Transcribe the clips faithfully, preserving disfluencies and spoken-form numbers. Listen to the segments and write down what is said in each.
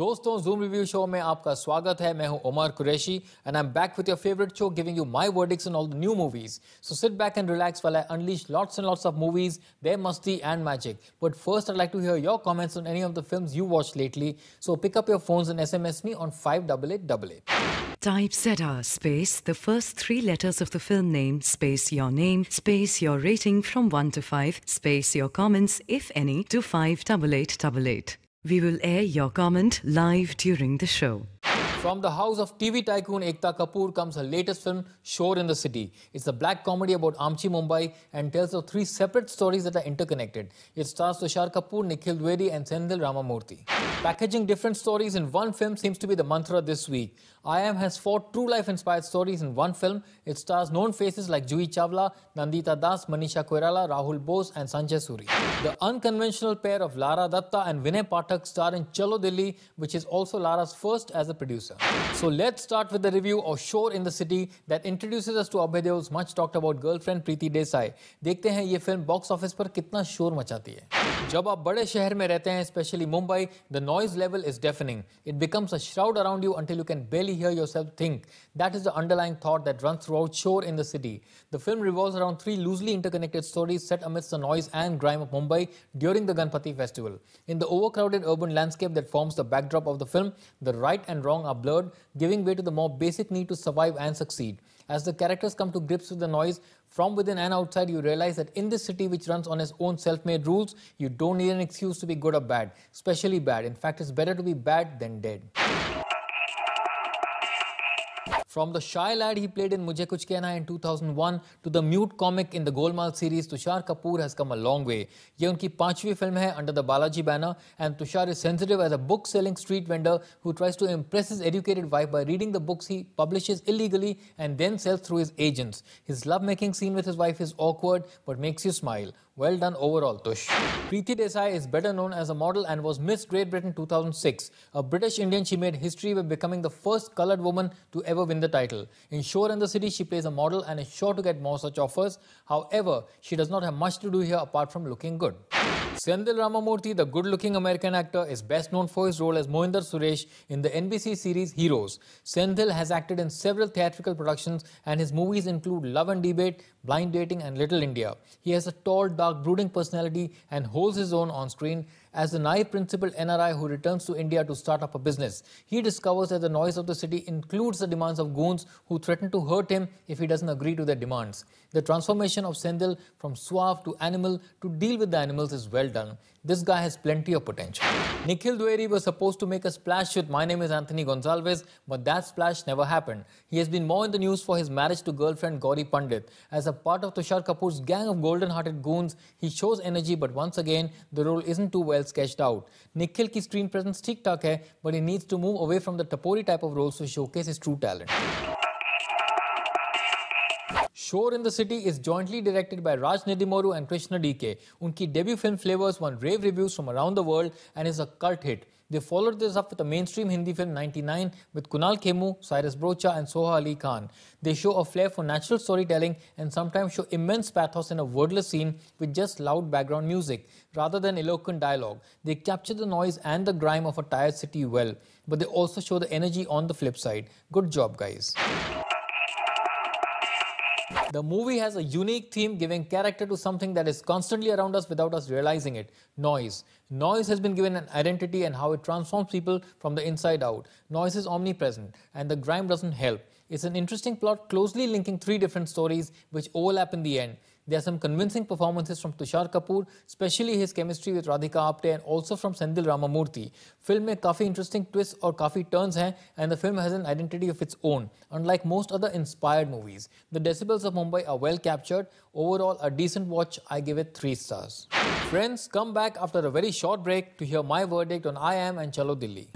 दोस्तों Zoom Review Show में आपका स्वागत है मैं हूं Omar Qureshi and I'm back with your favorite show giving you my verdicts on all the new movies. So sit back and relax while I unleash lots and lots of movies, their musty and magic. But first I'd like to hear your comments on any of the films you watched lately. So pick up your phones and S M S me on five eight eight eight eight. Typesetter space the first three letters of the film name space your name space your rating from one to five space your comments if any to five eight eight eight eight. We will air your comment live during the show. From the house of T V tycoon Ekta Kapoor comes her latest film, Shor in the City. It's a black comedy about Amchi Mumbai and tells of three separate stories that are interconnected. It stars Tushar Kapoor, Nikhil Dwivedi and Sendhil Ramamurthy. Packaging different stories in one film seems to be the mantra this week. I Am has four true-life-inspired stories in one film. It stars known faces like Juhi Chawla, Nandita Das, Manisha Koirala, Rahul Bose and Sanjay Suri. The unconventional pair of Lara Dutta and Vinay Pathak star in Chalo Dilli, which is also Lara's first as a producer. So let's start with the review of Shor in the City that introduces us to Abhay Dev's much-talked-about girlfriend Preeti Desai. देखते हैं ये film box office पर कितना शोर मचाती है। जब आप बड़े शहर में रहते हैं, especially Mumbai, the noise level is deafening. It becomes a shroud around you until you can barely hear yourself think. That is the underlying thought that runs throughout Shor in the City. The film revolves around three loosely interconnected stories set amidst the noise and grime of Mumbai during the Ganpati festival. In the overcrowded urban landscape that forms the backdrop of the film, the right and wrong are blurred, giving way to the more basic need to survive and succeed. As the characters come to grips with the noise, from within and outside, you realize that in this city which runs on its own self-made rules, you don't need an excuse to be good or bad, especially bad. In fact, it's better to be bad than dead. From the shy lad he played in Mujhe Kuch Kehna in two thousand one to the mute comic in the Golmaal series, Tushar Kapoor has come a long way. ये उनकी पांचवी film है under the Balaji banner, and Tushar is sensitive as a book-selling street vendor who tries to impress his educated wife by reading the books he publishes illegally and then sells through his agents. His love-making scene with his wife is awkward but makes you smile. Well done overall, Tush. Preeti Desai is better known as a model and was Miss Great Britain two thousand six. A British Indian, she made history by becoming the first coloured woman to ever win the title. In Shor in the City, she plays a model and is sure to get more such offers. However, she does not have much to do here apart from looking good. Sendhil Ramamurthy, the good-looking American actor, is best known for his role as Mohinder Suresh in the N B C series Heroes. Sendhil has acted in several theatrical productions and his movies include Love and Debate, Blind Dating and Little India. He has a tall, dark, brooding personality and holds his own on screen as the naive principal N R I who returns to India to start up a business. He discovers that the noise of the city includes the demands of goons who threaten to hurt him if he doesn't agree to their demands. The transformation of Sendhil from suave to animal to deal with the animals is well done. This guy has plenty of potential. Nikhil Dwivedi was supposed to make a splash with My Name is Anthony Gonsalves, but that splash never happened. He has been more in the news for his marriage to girlfriend Gauri Pandit. As a part of Tushar Kapoor's gang of golden-hearted goons, he shows energy, but once again, the role isn't too well sketched out. Nikhil ki screen presence theek-tak hai, but he needs to move away from the tapori type of roles to showcase his true talent. Shor in the City is jointly directed by Raj Nidhi and Krishna D K. Unki debut film Flavors won rave reviews from around the world and is a cult hit. They followed this up with a mainstream Hindi film ninety-nine with Kunal Khemu, Cyrus Brocha and Soha Ali Khan. They show a flair for natural storytelling and sometimes show immense pathos in a wordless scene with just loud background music rather than eloquent dialogue. They capture the noise and the grime of a tired city well, but they also show the energy on the flip side. Good job, guys. The movie has a unique theme giving character to something that is constantly around us without us realizing it. Noise. Noise has been given an identity and how it transforms people from the inside out. Noise is omnipresent and the grime doesn't help. It's an interesting plot closely linking three different stories which overlap in the end. There are some convincing performances from Tushar Kapoor, especially his chemistry with Radhika Apte and also from Sendhil Ramamurthy. Film mein काफी interesting twists और काफी turns हैं and the film has an identity of its own, unlike most other inspired movies. The decibels of Mumbai are well captured. Overall, a decent watch. I give it three stars. Friends, come back after a very short break to hear my verdict on I Am and Chalo Dilli.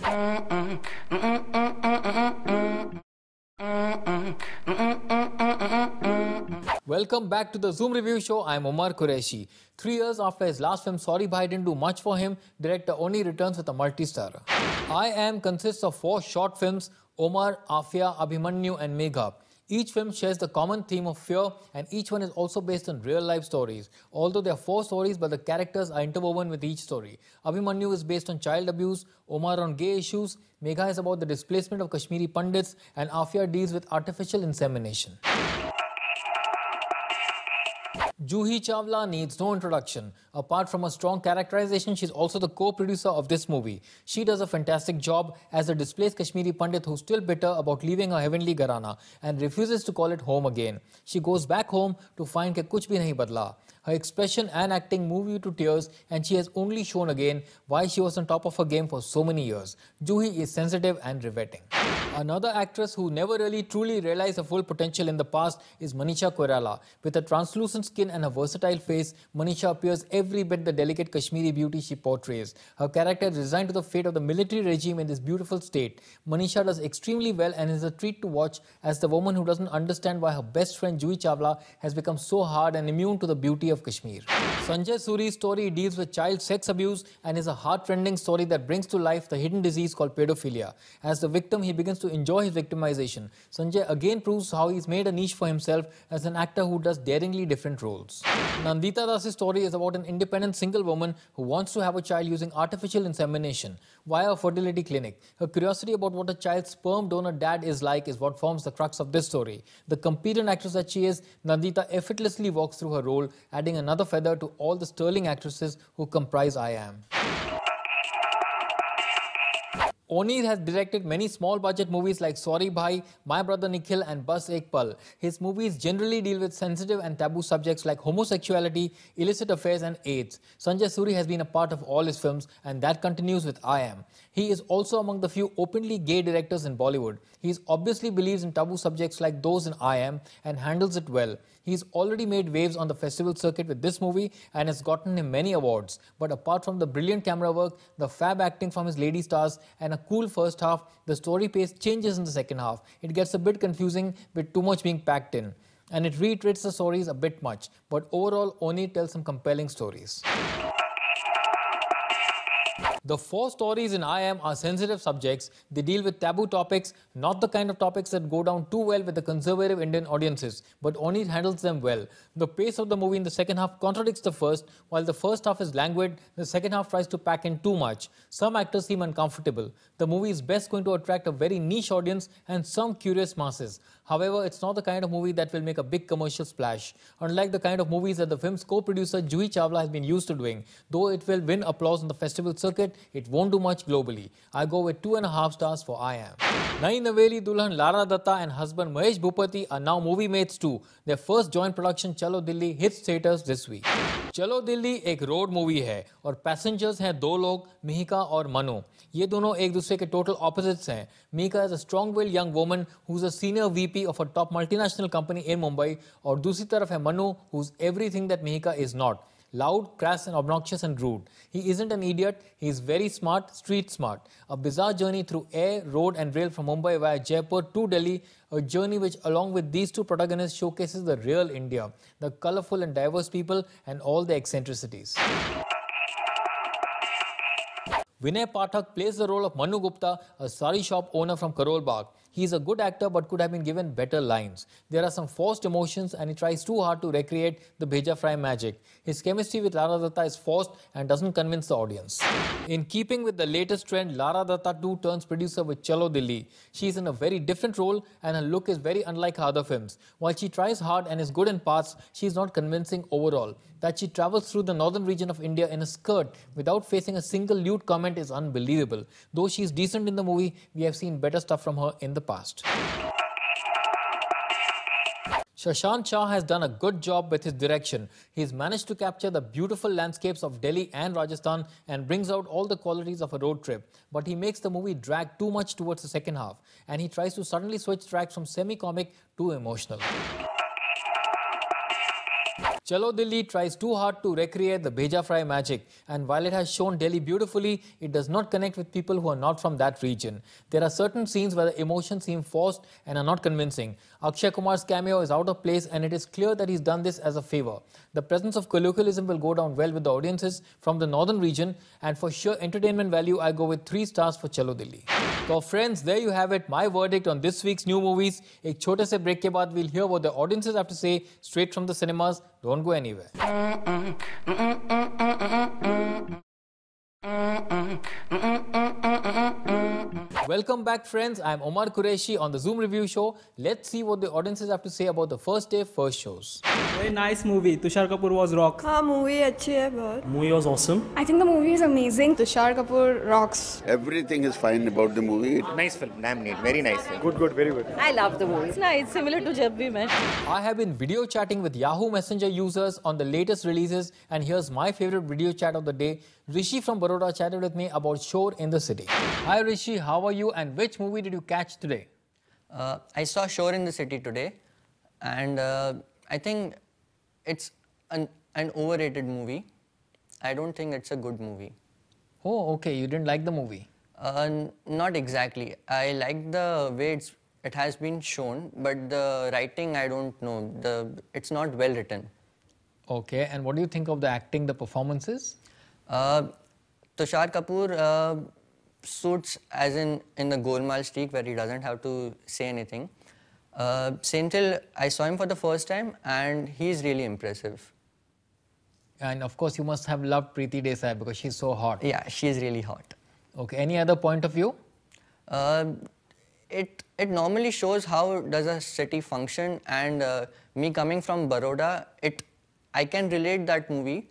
Welcome back to the Zoom Review Show. I'm Omar Qureshi. Three years after his last film, Sorry Bhai didn't do much for him, director Onir returns with a multi-starrer. I Am consists of four short films, Omar, Afia, Abhimanyu and Megha. Each film shares the common theme of fear, and each one is also based on real-life stories. Although there are four stories, but the characters are interwoven with each story. Abhimanyu is based on child abuse, Omar on gay issues, Megha is about the displacement of Kashmiri Pandits, and Afia deals with artificial insemination. Juhi Chawla needs no introduction. Apart from her strong characterization, she's also the co-producer of this movie. She does a fantastic job as a displaced Kashmiri Pandit who's still bitter about leaving her heavenly Gharana and refuses to call it home again. She goes back home to find that kuch bhi nahi badla. Her expression and acting move you to tears, and she has only shown again why she was on top of her game for so many years. Juhi is sensitive and riveting. Another actress who never really truly realized her full potential in the past is Manisha Koirala. With her translucent skin and her versatile face, Manisha appears every bit the delicate Kashmiri beauty she portrays. Her character is resigned to the fate of the military regime in this beautiful state. Manisha does extremely well and is a treat to watch as the woman who doesn't understand why her best friend Juhi Chawla has become so hard and immune to the beauty of of Kashmir. Sanjay Suri's story deals with child sex abuse and is a heart-rending story that brings to life the hidden disease called pedophilia. As the victim, he begins to enjoy his victimization. Sanjay again proves how he's made a niche for himself as an actor who does daringly different roles. Nandita Das's story is about an independent single woman who wants to have a child using artificial insemination via a fertility clinic. Her curiosity about what a child's sperm donor dad is like is what forms the crux of this story. The competent actress that she is, Nandita effortlessly walks through her role, adding another feather to all the sterling actresses who comprise I Am. Onir has directed many small-budget movies like Sorry Bhai, My Brother Nikhil and Bas Ek Pal. His movies generally deal with sensitive and taboo subjects like homosexuality, illicit affairs and AIDS. Sanjay Suri has been a part of all his films, and that continues with I Am. He is also among the few openly gay directors in Bollywood. He obviously believes in taboo subjects like those in I Am and handles it well. He's already made waves on the festival circuit with this movie and has gotten him many awards. But apart from the brilliant camera work, the fab acting from his lady stars and a cool first half, the story pace changes in the second half. It gets a bit confusing with too much being packed in. And it reiterates the stories a bit much. But overall, Onir tells some compelling stories. The four stories in I Am are sensitive subjects. They deal with taboo topics, not the kind of topics that go down too well with the conservative Indian audiences, but Onir handles them well. The pace of the movie in the second half contradicts the first. While the first half is languid, the second half tries to pack in too much. Some actors seem uncomfortable. The movie is best going to attract a very niche audience and some curious masses. However, it's not the kind of movie that will make a big commercial splash, unlike the kind of movies that the film's co-producer Juhi Chawla has been used to doing. Though it will win applause on the festival circuit, it won't do much globally. I go with two and a half stars for I Am. Nayi Naveli Dulhan Lara Dutta and husband Mahesh Bhupati are now movie mates too. Their first joint production Chalo Dilli hits theatres this week. Chalo Dilli ek road movie hai aur passengers hain do log, Mihika aur Manu. Ye dono ek dusre ke total opposites hain. Mihika is a strong-willed young woman who's a senior V P of a top multinational company in Mumbai, aur dusri taraf hai Manu who's everything that Mihika is not. Loud, crass and obnoxious and rude. He isn't an idiot, he is very smart, street smart. A bizarre journey through air, road and rail from Mumbai via Jaipur to Delhi, a journey which along with these two protagonists showcases the real India, the colourful and diverse people and all the eccentricities. Vinay Pathak plays the role of Manu Gupta, a sari shop owner from Karol Bagh. He is a good actor but could have been given better lines. There are some forced emotions and he tries too hard to recreate the Bheja Fry magic. His chemistry with Lara Dutta is forced and doesn't convince the audience. In keeping with the latest trend, Lara Dutta too turns producer with Chalo Dilli. She is in a very different role and her look is very unlike her other films. While she tries hard and is good in parts, she is not convincing overall. That she travels through the northern region of India in a skirt without facing a single lewd comment is unbelievable. Though she is decent in the movie, we have seen better stuff from her in the past. Shashank Shah has done a good job with his direction. He's managed to capture the beautiful landscapes of Delhi and Rajasthan and brings out all the qualities of a road trip. But he makes the movie drag too much towards the second half, and he tries to suddenly switch tracks from semi-comic to emotional. Chalo Dilli tries too hard to recreate the Bheja Fry magic, and while it has shown Delhi beautifully, it does not connect with people who are not from that region. There are certain scenes where the emotions seem forced and are not convincing. Akshay Kumar's cameo is out of place and it is clear that he's done this as a favour. The presence of colloquialism will go down well with the audiences from the northern region, and for sheer entertainment value I go with three stars for Chalo Dilli. So friends, there you have it, my verdict on this week's new movies. Ek chote se break ke baad we'll hear what the audiences have to say straight from the cinemas. Don't go anywhere. Welcome back friends, I'm Omar Qureshi on the Zoom Review Show. Let's see what the audiences have to say about the first day, first shows. Very nice movie. Tushar Kapoor was rock. Yeah, movie achhi hai bahut. Movie was awesome. I think the movie is amazing. Tushar Kapoor rocks. Everything is fine about the movie. Nice film. Damn neat. Very nice film. Good, good, very good. I love the movie. It's nice. Similar to Jab Bhi Main. I have been video chatting with Yahoo Messenger users on the latest releases and here's my favorite video chat of the day. Rishi from Baroda chatted with me about Shor in the City. Hi Rishi, how are you and which movie did you catch today? Uh, I saw Shor in the City today and uh, I think it's an, an overrated movie. I don't think it's a good movie. Oh, okay. You didn't like the movie? Uh, not exactly. I like the way it's, it has been shown, but the writing, I don't know. The, it's not well written. Okay. And what do you think of the acting, the performances? Uh, Tushar Kapoor uh, suits as in in the Golmaal streak where he doesn't have to say anything. Uh, Sendhil, I saw him for the first time and he's really impressive. And of course you must have loved Preeti Desai because she's so hot. Yeah, she's really hot. Okay, any other point of view? Uh, it, it normally shows how does a city function and uh, me coming from Baroda, it, I can relate that movie.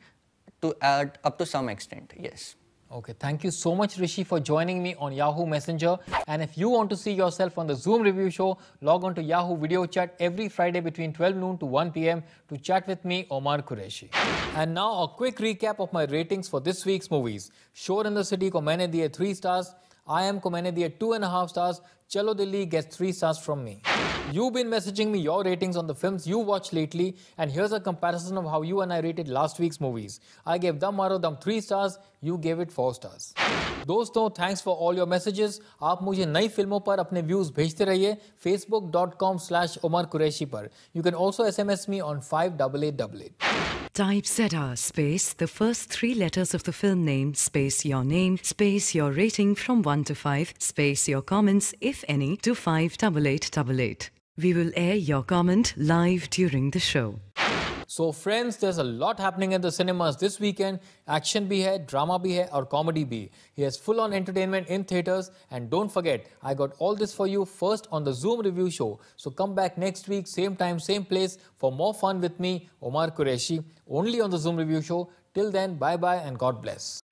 To add up to some extent, yes. Okay, thank you so much Rishi for joining me on Yahoo Messenger. And if you want to see yourself on the Zoom Review Show, log on to Yahoo Video Chat every Friday between twelve noon to one p m to chat with me, Omar Qureshi. And now a quick recap of my ratings for this week's movies. Shor in the City ko maine diye three stars. I Am ko maine diye two and a half stars. Chalo Dilli gets three stars from me. You've been messaging me your ratings on the films you watched lately and here's a comparison of how you and I rated last week's movies. I gave Dam Maro Dam three stars, you gave it four stars. Dosto, thanks for all your messages. Aap mujhe nayi filmon par apne views bhejte rahiye facebook.com slash Omar Qureshi par. You can also S M S me on five eight eight eight. Type Z R space the first three letters of the film name space your name space your rating from one to five space your comments if any to five eight eight eight eight. We will air your comment live during the show. So friends, there's a lot happening at the cinemas this weekend. Action bhi hai, drama bhi hai aur comedy bhi. Here's full-on entertainment in theatres. And don't forget, I got all this for you first on the Zoom Review Show. So come back next week, same time, same place for more fun with me, Omar Qureshi, only on the Zoom Review Show. Till then, bye-bye and God bless.